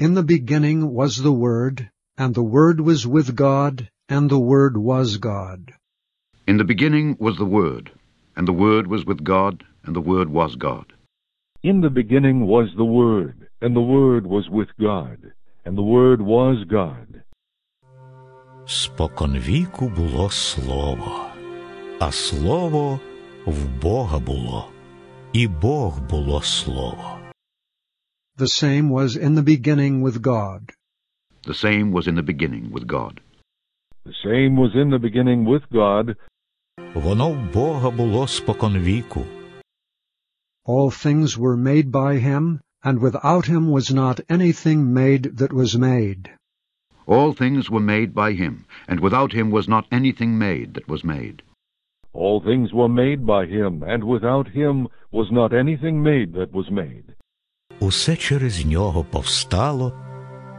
In the beginning was the Word, and the Word was with God, and the Word was God. In the beginning was the Word, and the Word was with God, and the Word was God. In the beginning was the Word, and the Word was with God, and the Word was God. Споконвіку було Слово, а Слово в Бога було, і Бог було Слово. The same was in the beginning with God. The same was in the beginning with God. The same was in the beginning with God. Воно в Бога було споконвіку. All things were made by him, and without him was not anything made that was made. All things were made by him, and without him was not anything made that was made. All things were made by him, and without him was not anything made that was made. Усе через нього повстало,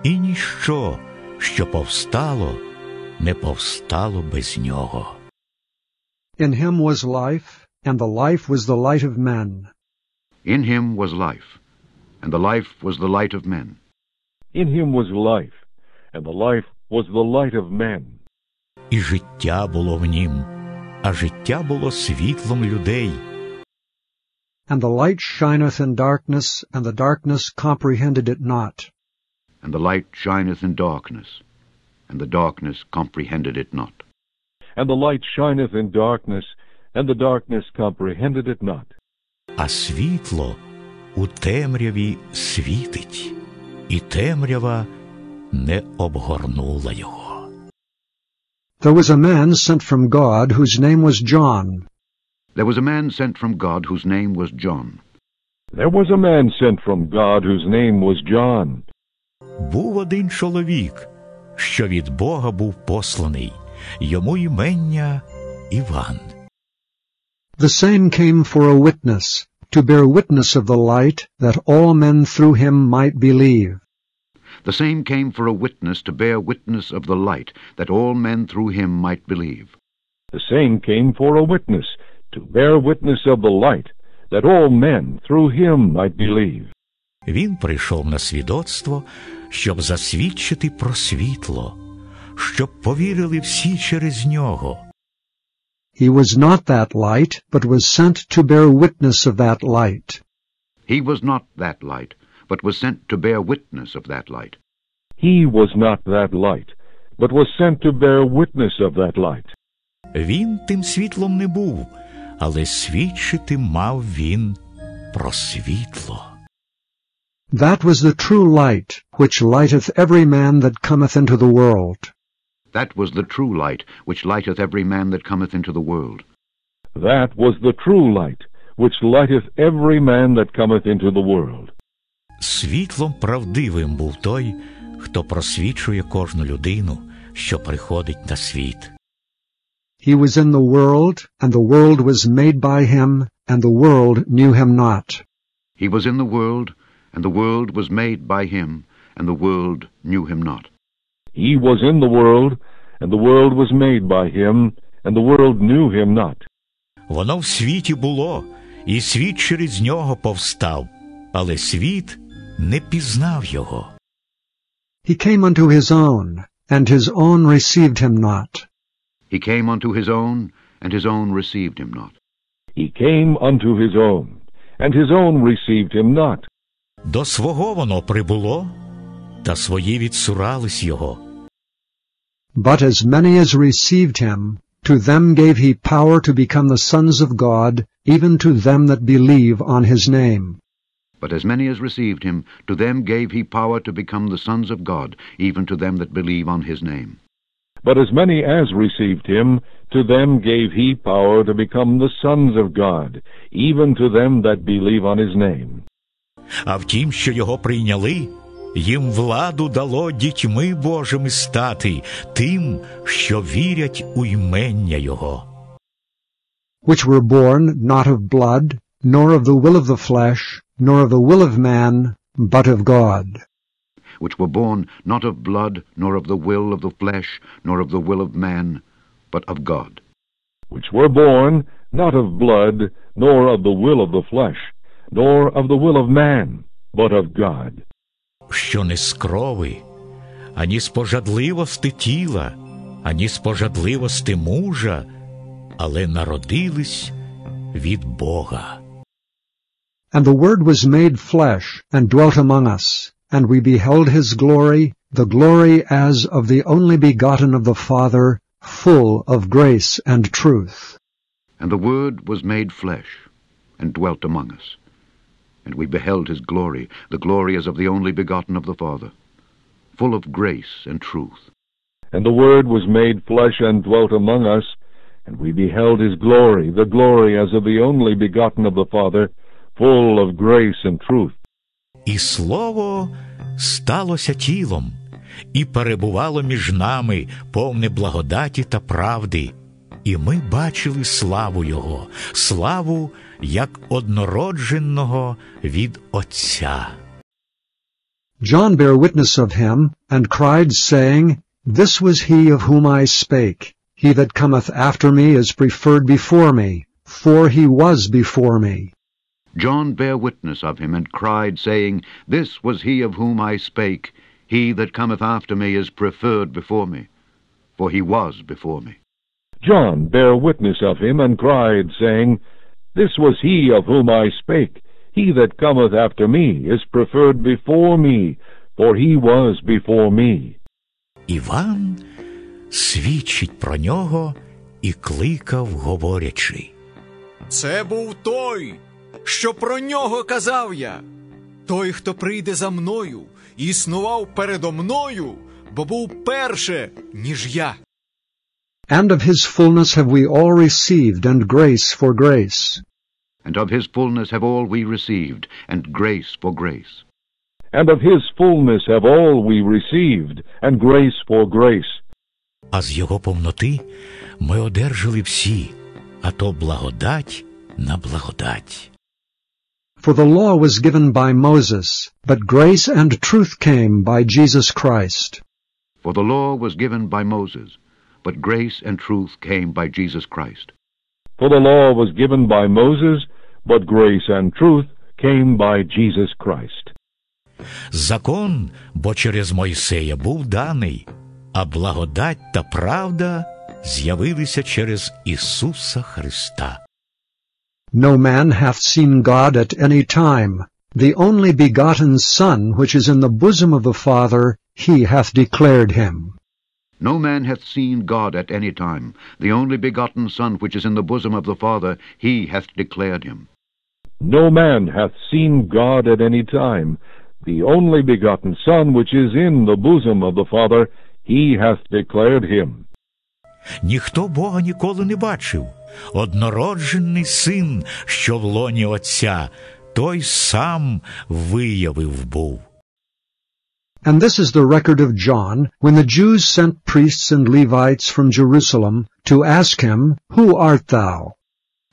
і ніщо, що повстало, не повстало без нього. In him was life, and the life was the light of men. In him was life, and the life was the light of men. In him was life, and the life was the light of men. І життя було в нім, а життя було світлом людей. And the light shineth in darkness, and the darkness comprehended it not. And the light shineth in darkness, and the darkness comprehended it not. And the light shineth in darkness, and the darkness comprehended it not. А світло у темряві світить, і темрява не обгорнула його. There was a man sent from God whose name was John. There was a man sent from God whose name was John. There was a man sent from God whose name was John. Був один чоловік, що від Бога був посланий. Йому імення Іван. The same came for a witness, to bear witness of the light, that all men through him might believe. The same came for a witness, to bear witness of the light, that all men through him might believe. The same came for a witness, to bear witness of the light, that all men through him might believe. Він прийшов на свідоцтво, щоб засвідчити про світло, щоб повірили всі через нього. He was not that light, but was sent to bear witness of that light. He was not that light, but was sent to bear witness of that light. He was not that light, but was sent to bear witness of that light. Він тим світлом не був, але свідчити мав він про світло. That was the true light, which lighteth every man that cometh into the world. That was the true light, which lighteth every man that cometh into the world. That was the true light, which lighteth every man that cometh into the world. Світлом правдивим був той, хто просвічує кожну людину, що приходить на світ. He was in the world, and the world was made by him, and the world knew him not. He was in the world, and the world was made by him, and the world knew him not. He was in the world, and the world was made by him, and the world knew him not. Воно в світі було, і світ через нього повстав, але світ не пізнав його. He came unto his own, and his own received him not. He came unto his own, and his own received him not. He came unto his own, and his own received him not. До свого воно прибуло, та свої відсурались його. But as many as received him, to them gave he power to become the sons of God, even to them that believe on his name. But as many as received him, to them gave he power to become the sons of God, even to them that believe on his name. But as many as received him, to them gave he power to become the sons of God, even to them that believe on his name. А втім, що його прийняли, їм владу дало дітьми Божими стати, тим, що вірять у імення його. Which were born not of blood, nor of the will of the flesh, nor of the will of man, but of God. Which were born not of blood, nor of the will of the flesh, nor of the will of man, but of God. Which were born not of blood, nor of the will of the flesh, nor of the will of man, but of God. що не з крови, ані з пожадливости тіла, ані з пожадливости мужа, але народились від Бога. And the Word was made flesh, and dwelt among us, and we beheld his glory, the glory as of the only begotten of the Father, full of grace and truth. And the Word was made flesh, and dwelt among us, and we beheld his glory, the glory as of the only begotten of the Father, full of grace and truth. And the Word was made flesh, and dwelt among us, and we beheld his glory, the glory as of the only begotten of the Father, full of grace and truth. І слово сталося тілом, і перебувало між нами, повне благодаті та правди. І ми бачили славу його, славу як однородженого від Отця. John bare witness of him, and cried, saying, This was he of whom I spake. He that cometh after me is preferred before me, for he was before me. John bare witness of him, and cried, saying, This was he of whom I spake. He that cometh after me is preferred before me, for he was before me. John bare witness of him, and cried, saying, This was he of whom I spake. He that cometh after me is preferred before me, for he was before me. Іван свідчить про нього і кликав, говорячи, Це був той, що про нього казав я. Той, хто прийде за мною, існував передо мною, бо був перше, ніж я. And of his fullness have we all received, and grace for grace. And of his fullness have all we received, and grace for grace. And of his fullness have all we received, and grace for grace. А з його повноти ми одержали всі, а то благодать на благодать. For the law was given by Moses, but grace and truth came by Jesus Christ. For the law was given by Moses, but grace and truth came by Jesus Christ. For the law was given by Moses, but grace and truth came by Jesus Christ. Закон, бо через Мойсея, був даний, а благодать та правда з'явилися через Ісуса Христа. No man hath seen God at any time. The only begotten Son, which is in the bosom of the Father, he hath declared him. No man hath seen God at any time. The only begotten Son, which is in the bosom of the Father, he hath declared him. No man hath seen God at any time. The only begotten Son, which is in the bosom of the Father, he hath declared him. Ніхто Бога ніколи не бачив. Однороджений Син, що в лоні Отця, той сам виявив був. And this is the record of John, when the Jews sent priests and Levites from Jerusalem to ask him, Who art thou?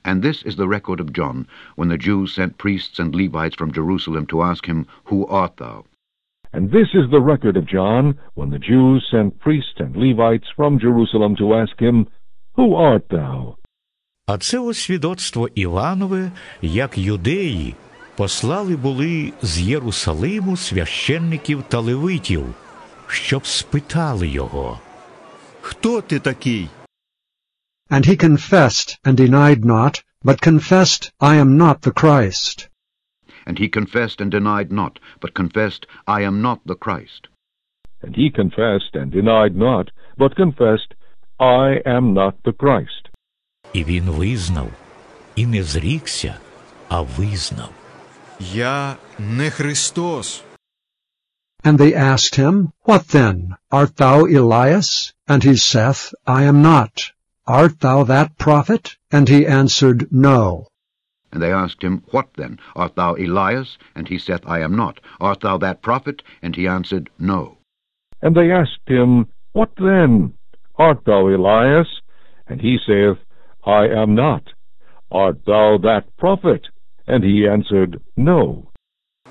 And this is the record of John, when the Jews sent priests and Levites from Jerusalem to ask him, Who art thou? And this is the record of John, when the Jews sent priests and Levites from Jerusalem to ask him, Who art thou? А це ось свідоцтво Іванове, як юдеї послали були з Єрусалиму священників та левитів, щоб спитали його, Хто ти такий? And he confessed, and denied not, but confessed, I am not the Christ. And he confessed and denied not, but confessed, I am not the Christ. And he confessed and denied not, but confessed, I am not the Christ. І він визнав, і не зрікся, а визнав. Я не Христос. And they asked him, What then? Art thou Elias? And he saith, I am not. Art thou that prophet? And he answered, No. And they asked him, What then? Art thou Elias? And he saith, I am not. Art thou that prophet? And he answered, No. And they asked him, What then? Art thou Elias? And he saith, I am not. Art thou that prophet? And he answered, No.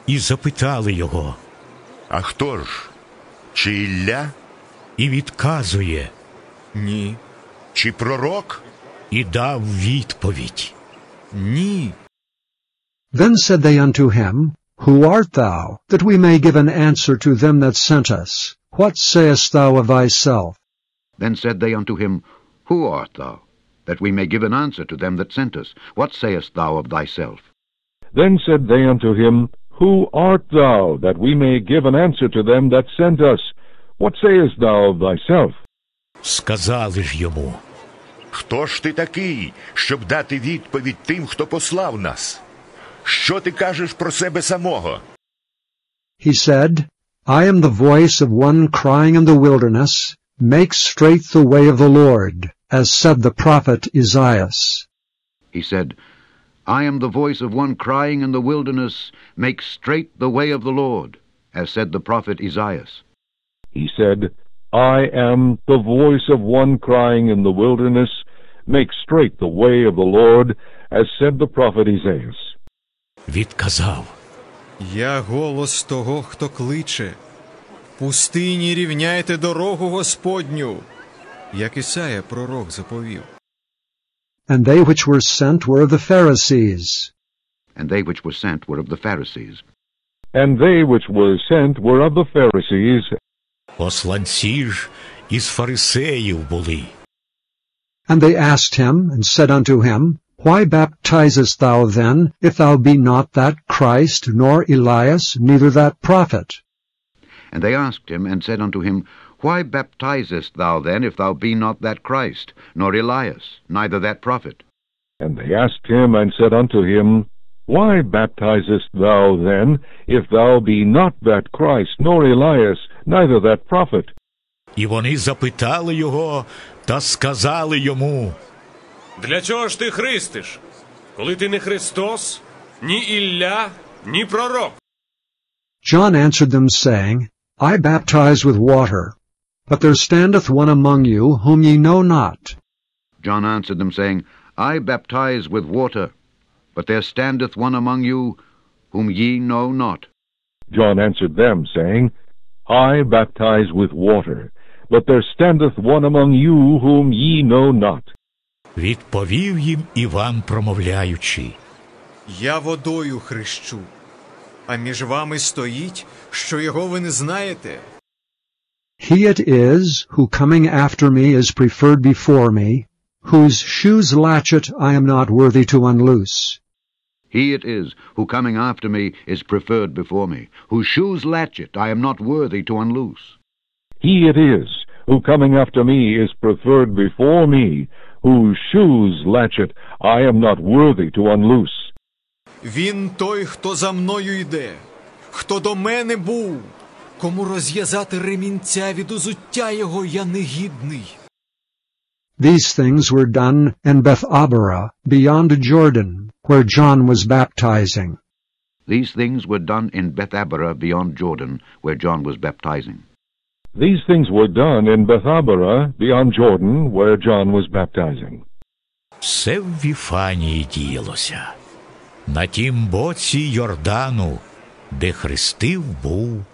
І запитали його, А хто ж? Чи Ілля? І відказує, Ні. Чи пророк? І дав відповідь, Ні. Then said they unto him, Who art thou, that we may give an answer to them that sent us? What sayest thou of thyself? Then said they unto him, Who art thou, that we may give an answer to them that sent us? What sayest thou of thyself? Then said they unto him, Who art thou, that we may give an answer to them that sent us? What sayest thou of thyself? Сказали ж йому, Хто ж ти такий, щоб дати відповідь тим, хто послав нас? Що ти кажеш про себе самого? He said, I am the voice of one crying in the wilderness, Make straight the way of the Lord, as said the prophet Isaiah. He said, I am the voice of one crying in the wilderness, Make straight the way of the Lord, as said the prophet Isaiah. He said, I am the voice of one crying in the wilderness, Make straight the way of the Lord, as said the prophet Isaiah. Відказав, Я голос того, хто кличе. Пустині рівняйте дорогу Господню, як Ісая пророк заповів. And they which were sent were of the Pharisees. And they which were sent were of the Pharisees. And they which were sent were of the Pharisees. Посланці ж із фарисеїв були. And they asked him, and said unto him, Why baptizest thou then, if thou be not that Christ, nor Elias, neither that prophet? And they asked him, and said unto him, Why baptizest thou then, if thou be not that Christ, nor Elias, neither that prophet? And they asked him, and said unto him, Why baptizest thou then, if thou be not that Christ, nor Elias, neither that prophet? І вони запитали його, та сказали йому, Для чого ж ти хрестиш, коли ти не Христос, ні Ілля, ні пророк? John answered them, saying, I baptize with water, but there standeth one among you whom ye know not. John answered them, saying, I baptize with water, but there standeth one among you whom ye know not. John answered them, saying, I baptize with water, but there standeth one among you whom ye know not. Відповів їм Іван, промовляючи, Я водою хрещу, а між вами стоїть, що його ви не знаєте. He it is, who coming after me is preferred before me, whose shoes latchet I am not worthy to unloose. He it is, who coming after me is preferred before me, whose shoes latchet I am not worthy to unloose. He it is, who coming after me is preferred before me, whose shoes latchet I am not worthy to unloose. Він той, хто за мною йде, хто до мене був, кому розв'язати ремінця від узуття його я негідний. These things were done in Bethabara, beyond Jordan, where John was baptizing. These things were done in Bethabara, beyond Jordan, where John was baptizing. These things were done in Bethabara, beyond Jordan, where John was baptizing. Все в Віфанії діялося, на тім боці Йордану, де хрестив був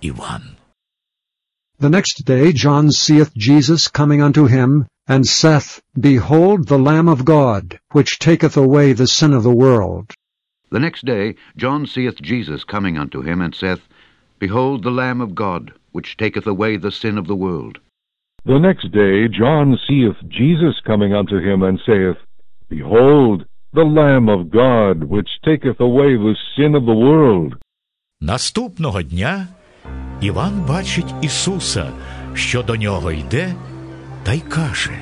Іван. The next day John seeth Jesus coming unto him, and saith, Behold the Lamb of God, which taketh away the sin of the world. The next day John seeth Jesus coming unto him, and saith, Behold the Lamb of God, which taketh away the sin of the world. The next day John seeth Jesus coming unto him, and saith, Behold, the Lamb of God, which taketh away the sin of the world. Наступного дня Іван бачить Ісуса, що до нього йде, та й каже,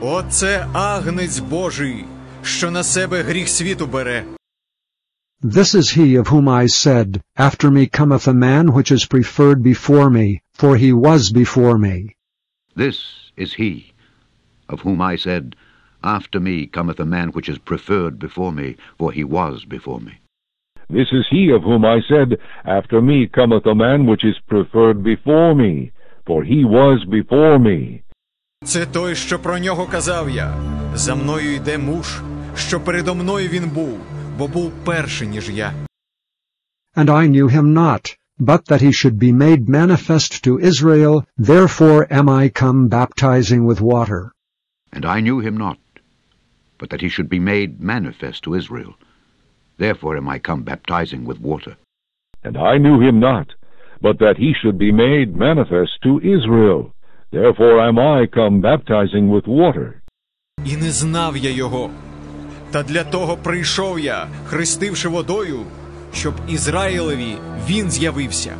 Оце Агнець Божий, що на себе гріх світу бере. This is he of whom I said, After me cometh a man which is preferred before me, for he was before me. This is he of whom I said, After me cometh a man which is preferred before me, for he was before me. This is he of whom I said, After me cometh a man which is preferred before me, for he was before me. Це той, що про нього казав я. За мною йде муж, що передо мною він був. And I knew him not, but that he should be made manifest to Israel, therefore am I come baptizing with water. And I knew him not, but that he should be made manifest to Israel. Therefore am I come baptizing with water. And I knew him not, but that he should be made manifest to Israel. Therefore am I come baptizing with water. І не знав я його, та для того прийшов я, хрестивши водою, щоб Ізраїлеві він з'явився.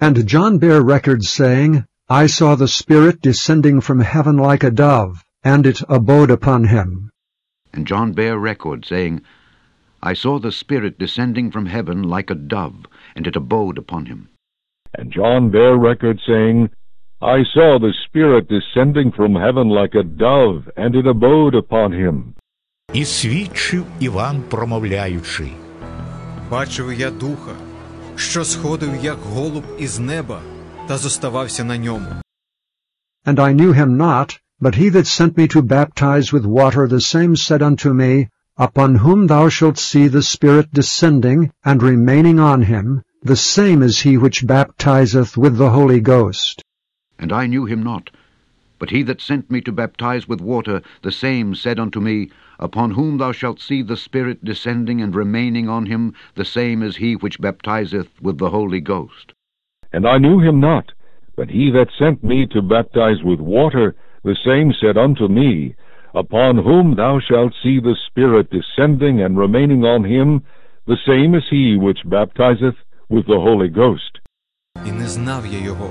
And John bare record, saying, I saw the Spirit descending from heaven like a dove, and it abode upon him. And John bare record, saying, I saw the Spirit descending from heaven like a dove, and it abode upon him. And John bare record, saying, I saw the Spirit descending from heaven like a dove, and it abode upon him. І свідчив Іван, промовляючи, Бачив я Духа, що сходив як голуб із неба, та зоставався на ньому. And I knew him not, but he that sent me to baptize with water, the same said unto me, Upon whom thou shalt see the Spirit descending and remaining on him, the same is he which baptizeth with the Holy Ghost. And I knew him not, but he that sent me to baptize with water, the same said unto me, Upon whom thou shalt see the Spirit descending and remaining on him, the same is he which baptizeth with the Holy Ghost. And I knew him not, but he that sent me to baptize with water, the same said unto me, Upon whom thou shalt see the Spirit descending and remaining on him, the same is he which baptizeth with the Holy Ghost. І не знав я його,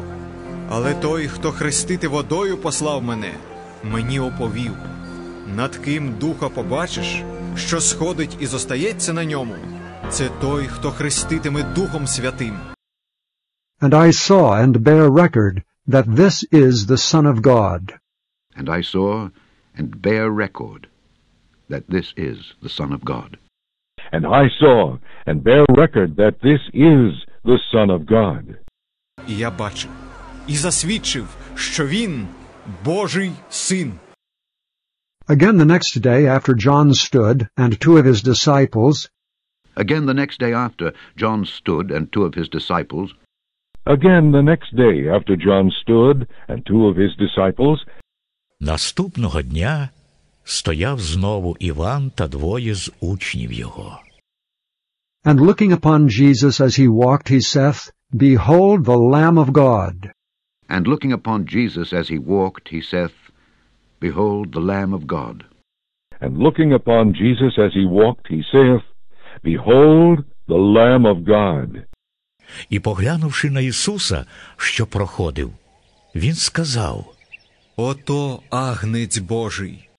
але той, хто хрестити водою послав мене, мені оповів, над ким Духа побачиш, що сходить і зостається на ньому, це той, хто хреститиме Духом Святим. And I saw and bare record that this is the Son of God. And I saw and bear record that this is the Son of God. And I saw and bear record that this is the Son of God. І я бачив, і засвідчив, що він Божий Син. Again the next day after John stood, and two of his disciples. Again the next day after John stood, and two of his disciples. Again the next day after John stood, and two of his disciples. Наступного дня стояв знову Іван та двоє з учнів його. And looking upon Jesus as he walked, he saith, Behold the Lamb of God. And looking upon Jesus as he walked, he saith, Behold the Lamb of God. And looking upon Jesus as he walked, he saith, Behold the Lamb of God. І поглянувши на Ісуса, що проходив, він сказав, Ото Агнець Божий.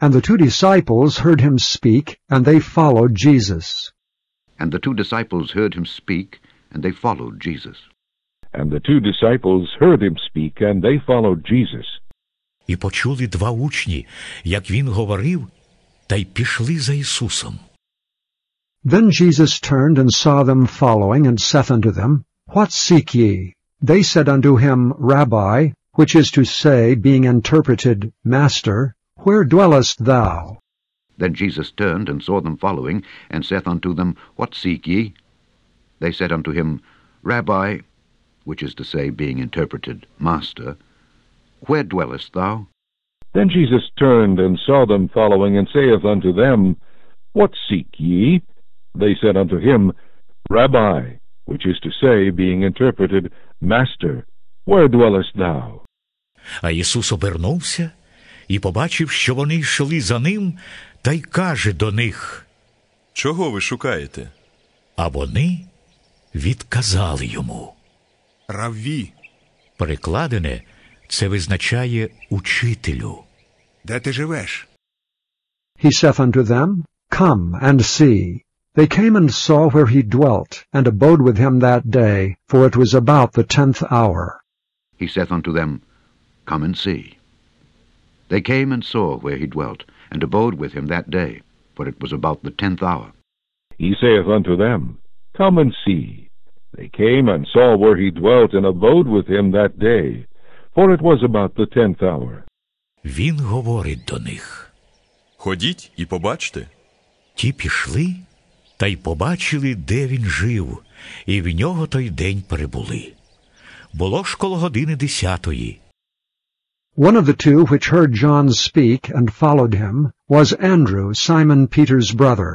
And the two disciples heard him speak, and they followed Jesus. And the two disciples heard him speak, and they followed Jesus. And the two disciples heard him speak, and they followed Jesus. І почули два учні, як він говорив, та й пішли за Ісусом. Then Jesus turned and saw them following, and saith unto them, What seek ye? They said unto him, Rabbi, which is to say, being interpreted, Master, where dwellest thou? Then Jesus turned and saw them following, and saith unto them, What seek ye? They said unto him, Rabbi, which is to say, being interpreted, Master, where dwellest thou? Then Jesus turned and saw them following, and saith unto them, What seek ye? They said unto him, Rabbi, which is to say, being interpreted, Master, where dwellest thou? А Ісус обернувся і побачив, що вони йшли за ним, та й каже до них, Чого ви шукаєте? А вони відказали йому, Равві. Перекладене, це визначає учителю. Де ти живеш? He saith unto them, Come and see. They came and saw where he dwelt, and abode with him that day, for it was about the 10th hour. He saith unto them, Come and see. They came and saw where he dwelt, and abode with him that day, for it was about the 10th hour. He saith unto them, Come and see. They came and saw where he dwelt, and abode with him that day, for it was about the 10th hour. Він говорить до них, Ходіть і побачте. Ті пішли, та й побачили, де він жив, і в нього той день прибули. Було ж коло години 10-ї. One of the two which heard John speak and followed him was Andrew, Simon Peter's brother.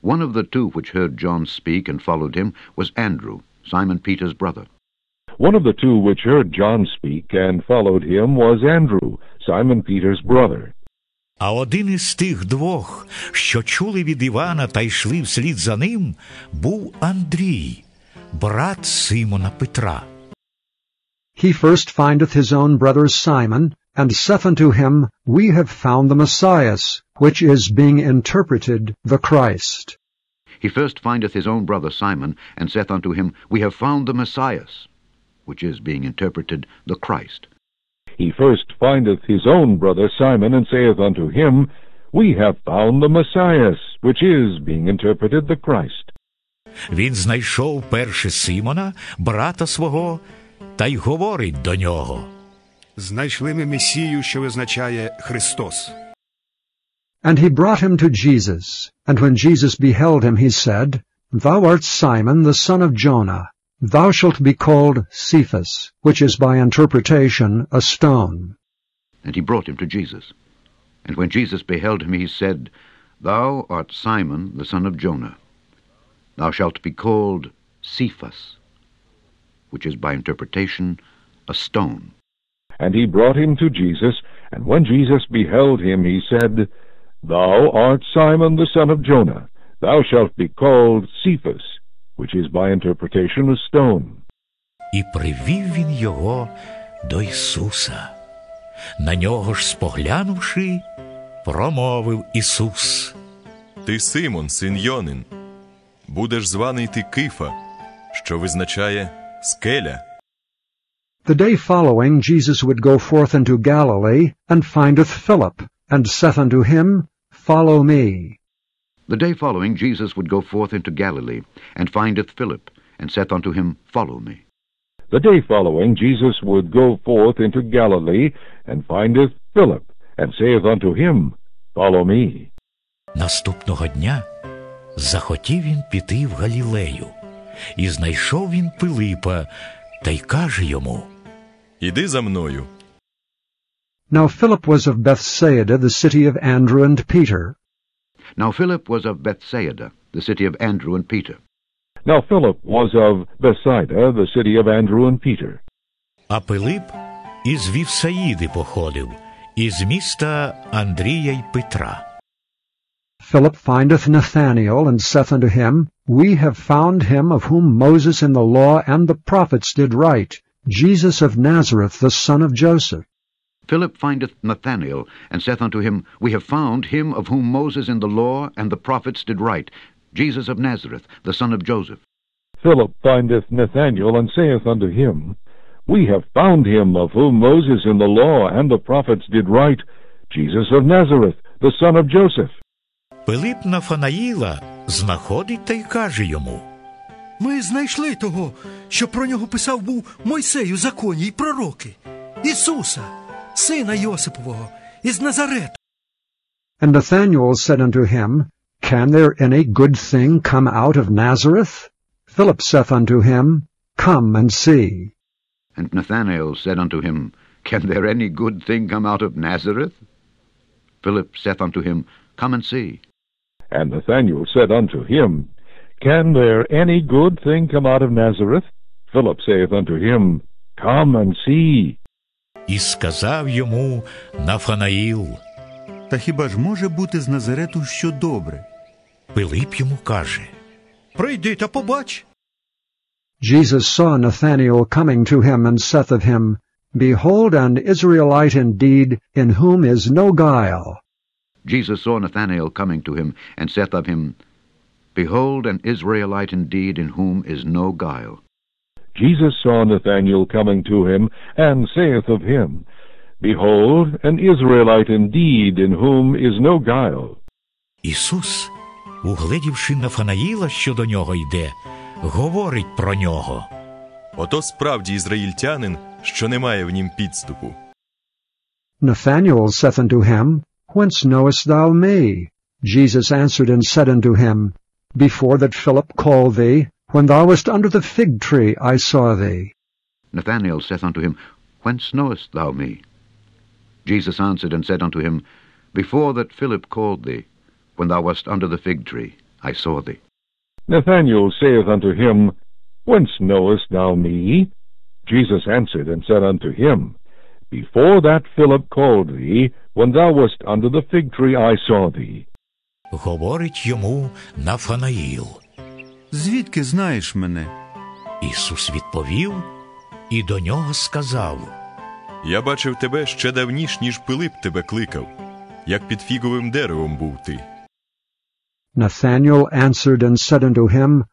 One of the two which heard John speak and followed him was Andrew, Simon Peter's brother. One of the two which heard John speak and followed him was Andrew, Simon Peter's brother. А один із тих двох, що чули від Івана та йшли вслід за ним, був Андрій, брат Симона Петра. He first findeth his own brother Simon, and saith unto him, We have found the Messiah, which is being interpreted the Christ. He first findeth his own brother Simon, and saith unto him, We have found the Messiah, which is being interpreted the Christ. He first findeth his own brother Simon, and saith unto him, We have found the Messiah, which is being interpreted the Christ. Він знайшов перше Симона, брата свого, та й говорить до нього. Знайшли ми Месію, що означає Христос. And he brought him to Jesus, and when Jesus beheld him, he said, Thou art Simon, the son of Jonah. Thou shalt be called Cephas, which is by interpretation a stone. And he brought him to Jesus. And when Jesus beheld him, he said, Thou art Simon, the son of Jonah. Thou shalt be called Cephas, which is by interpretation a stone. And he brought him to Jesus, and when Jesus beheld him, he said, Thou art Simon, the son of Jonah. Thou shalt be called Cephas, which is by interpretation a stone. І привів він його до Ісуса. На нього ж споглянувши, промовив Ісус. Ти Симон, син Йонин, будеш званий ти Кифа, що визначає скеля. The day following Jesus would go forth into Galilee, and findeth Philip, and saith unto him, Follow me. The day following Jesus would go forth into Galilee, and findeth Philip, and saith unto him, Follow me. The day following Jesus would go forth into Galilee, and findeth Philip, and saith unto him, Follow me. Наступного дня захотів він піти в Галілею, і знайшов він Пилипа, та й каже йому, Іди за мною. Now Philip was of Bethsaida, the city of Andrew and Peter. Now Philip was of Bethsaida, the city of Andrew and Peter. Now Philip was of Bethsaida, the city of Andrew and Peter. А Пилип із Вівсаїди походив, із міста Андрія й Петра. Philip findeth Nathanael, and saith unto him, We have found him of whom Moses in the law and the prophets did write, Jesus of Nazareth, the son of Joseph. Philip findeth Nathanael, and saith unto him, We have found him of whom Moses in the law and the prophets did write, Jesus of Nazareth, the son of Joseph. Philip findeth Nathanael, and saith unto him, We have found him of whom Moses in the law and the prophets did write, Jesus of Nazareth, the son of Joseph. Пилип Нафанаїла знаходить та й каже йому, Ми знайшли того, що про нього писав був Мойсей у законі і пророки, Ісуса, сина Йосипового, із Назарету. And Nathanael said unto him, Can there any good thing come out of Nazareth? Philip saith unto him, Come and see. And Nathanael said unto him, Can there any good thing come out of Nazareth? Philip saith unto him, Come and see. And Nathanael said unto him, Can there any good thing come out of Nazareth? Philip saith unto him, Come and see. І сказав йому Нафанаїл, Та хіба ж може бути з Назарету що добре? Пилип йому каже, Прийди та побач. Jesus saw Nathanael coming to him, and saith of him, Behold, an Israelite indeed, in whom is no guile. Jesus saw Nathanael coming to him, and saith of him, Behold, an Israelite indeed, in whom is no guile. Jesus saw Nathanael coming to him, and saith of him, Behold, an Israelite indeed, in whom is no guile. Ісус, угледівши Нафанаїла, що до нього йде, говорить про нього. Ото справді ізраїльтянин, що немає в нім підступу. Nathanael saith unto him, Whence knowest thou me? Jesus answered and said unto him, Before that Philip called thee, when thou wast under the fig tree, I saw thee. Nathanael saith unto him, Whence knowest thou me? Jesus answered and said unto him, Before that Philip called thee, when thou wast under the fig tree, I saw thee. Nathanael saith unto him, Whence knowest thou me? Jesus answered and said unto him, Before that Philip called thee, when thou wast under the fig tree, I saw thee. Говорить йому Нафанаїл. Звідки знаєш мене? Ісус відповів і до нього сказав. Я бачив тебе ще давніш, ніж Пилип тебе кликав, як під фіговим деревом був ти. Nathanael answered and said unto him,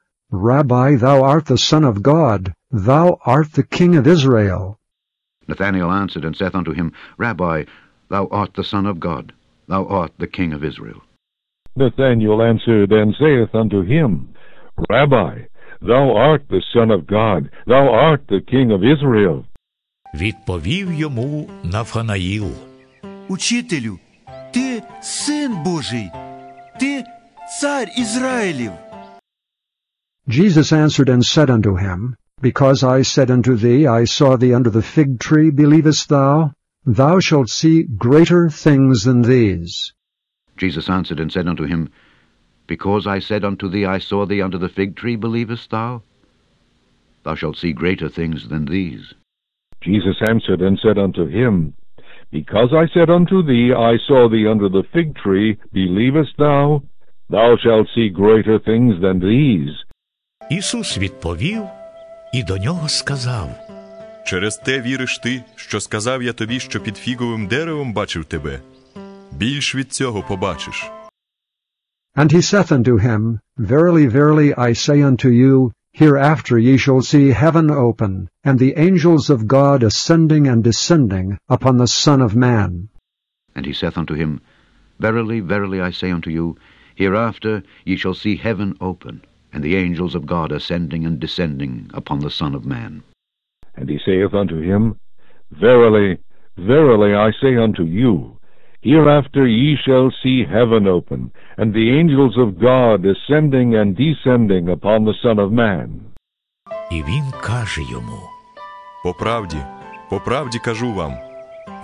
Rabbi, thou art the Son of God, thou art the King of Israel. Nathanael answered and saith unto him, Rabbi, thou art the Son of God, thou art the King of Israel. Nathanael answered and saith unto him, Rabbi, thou art the Son of God, thou art the King of Israel. Відповів йому Нафанаїл. Учителю, ти Син Божий, ти Цар Ізраїлів. Jesus answered and said unto him, Because I said unto thee, I saw thee under the fig tree, believest thou? Thou shalt see greater things than these. Jesus answered and said unto him, Because I said unto thee, I saw thee under the fig tree, believest thou? Thou shalt see greater things than these. Jesus answered and said unto him, Because I said unto thee, I saw thee under the fig tree, believest thou? Thou shalt see greater things than these. Ісус відповів і до нього сказав. Через те віриш ти, що сказав я тобі, що під фіговим деревом бачив тебе. Більш від цього побачиш. And he saith unto him, Verily, verily, I say unto you, Hereafter ye shall see heaven open, and the angels of God ascending and descending upon the Son of Man. And he saith unto him, Verily, verily, I say unto you, Hereafter ye shall see heaven open, and the angels of God ascending and descending upon the Son of Man. And he saith unto him, Verily, verily, I say unto you, Hereafter ye shall see heaven open, and the angels of God ascending and descending upon the Son of Man. І він каже йому, по правді кажу вам,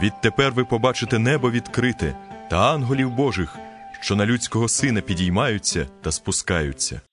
відтепер ви побачите небо відкрите, та ангелів Божих, що на людського сина підіймаються та спускаються.